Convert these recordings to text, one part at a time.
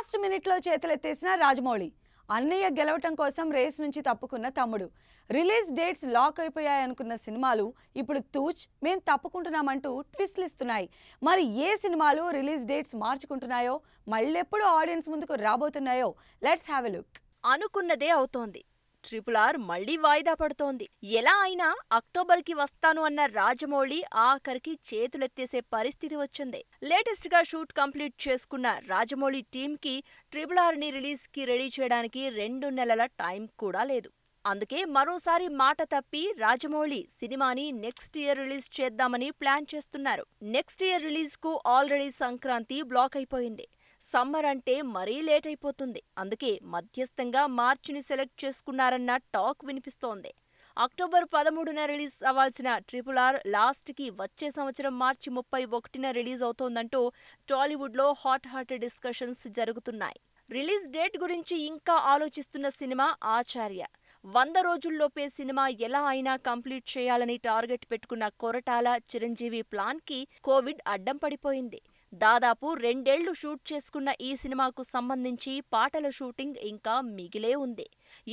last మినిట్లో చేతులెత్తేసిన రాజమౌళి అన్నయ్య గెలవటం కోసం రేస్ నుంచి తప్పుకున్న తమ్ముడు రిలీజ్ డేట్స్ లాక్ అయిపోయాయి అనుకున్న సినిమాలు ఇప్పుడు తూచ్ మేం తప్పుకుంటున్నామంటూ ట్విస్ట్లు ఇస్తున్నాయి మరి ఏ సినిమాలు రిలీజ్ డేట్స్ మార్చుకుంటున్నాయో మళ్ళెప్పుడు ఆడియన్స్ ముందుకు రాబోతున్నాయో లెట్స్ హ్యావ్ ఎ లుక్ అనుకున్నదే అవుతోంది RRR మళ్ళీ వాయిదా పడుతోంది ఎలా అయినా అక్టోబర్కి వస్తాను అన్న రాజమౌళి ఆఖరికి చేతులెత్తేసే పరిస్థితి వచ్చింది లేటెస్ట్ గా షూట్ కంప్లీట్ చేసుకున్న రాజమౌళి టీంకి RRR ని రిలీజ్ కి రెడీ చేయడానికి 2 నెలల టైం కూడా లేదు అందుకే మరోసారి మాట తప్పి రాజమౌళి సినిమాని నెక్స్ట్ ఇయర్ రిలీజ్ చేద్దామని ప్లాన్ చేస్తున్నారు నెక్స్ట్ ఇయర్ రిలీజ్ కు ఆల్రెడీ సంక్రాంతి బ్లాక్ అయిపోయింది సమ్మర్ అంటే మరీ లేట్ అయిపోతుంది అందుకే మధ్యస్థంగా మార్చిని సెలెక్ట్ చేసుకున్నారన్న టాక్ వినిపిస్తోంది అక్టోబర్ 13న రిలీజ్ అవ్వాల్సిన RRR లాస్ట్కి వచ్చే సంవత్సరం మార్చి 31న రిలీజ్ అవుతోందంటూ టాలీవుడ్లో హాట్ డిస్కషన్స్ జరుగుతున్నాయి రిలీజ్ డేట్ గురించి ఇంకా ఆలోచిస్తున్న సినిమా ఆచార్య 100 రోజుల్లోపే సినిమా ఎలా అయినా కంప్లీట్ చేయాలని టార్గెట్ పెట్టుకున్న కొరటాల చిరంజీవి ప్లాన్కి కోవిడ్ అడ్డం పడిపోయింది దాదాపు 2 ఏళ్లు షూట్ చేసుకున్న ఈ సినిమాకు సంబంధించి పాటల షూటింగ్ ఇంకా మిగిలే ఉంది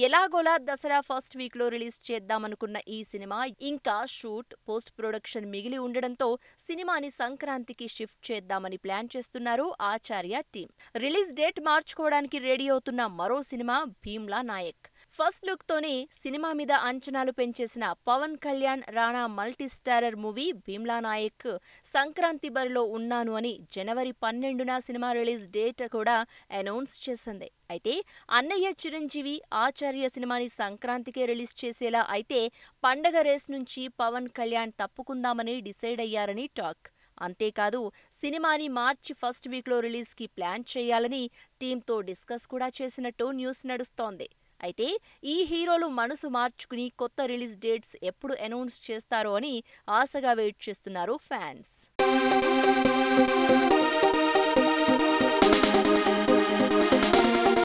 ఎలాగోలా దసరా ఫస్ట్ వీక్లో రిలీజ్ చేద్దామనుకున్న ఈ సినిమా ఇంకా షూట్ పోస్ట్ ప్రొడక్షన్ మిగిలి ఉండడంతో సినిమాని సంక్రాంతికి షిఫ్ట్ చేద్దామని ప్లాన్ చేస్తున్నారు ఆచార్య టీం రిలీజ్ డేట్ మార్చుకోవడానికి రెడీ అవుతున్న మరో సినిమా భీమ్లా నాయక్ ఫస్ట్ లుక్తోనే సినిమా మీద అంచనాలు పెంచేసిన పవన్ కళ్యాణ్ రాణా మల్టీస్టారర్ మూవీ భీమ్లా నాయక్ సంక్రాంతి బరిలో ఉన్నాను అని జనవరి 12న సినిమా రిలీజ్ డేట్ కూడా అనౌన్స్ చేసింది అయితే అన్నయ్య చిరంజీవి ఆచార్య సినిమాని సంక్రాంతికే రిలీజ్ చేసేలా అయితే పండగ రేస్ నుంచి పవన్ కళ్యాణ్ తప్పుకుందామని డిసైడ్ అయ్యారని టాక్ అంతేకాదు సినిమాని మార్చి 1వ వీక్లో రిలీజ్కి ప్లాన్ చేయాలని టీంతో డిస్కస్ కూడా చేసినట్టు న్యూస్ నడుస్తోంది అయితే ఈ హీరోలు మనసు మార్చుకుని కొత్త రిలీజ్ డేట్స్ ఎప్పుడు అనౌన్స్ చేస్తారో అని ఆశగా వెయిట్ చేస్తున్నారు ఫ్యాన్స్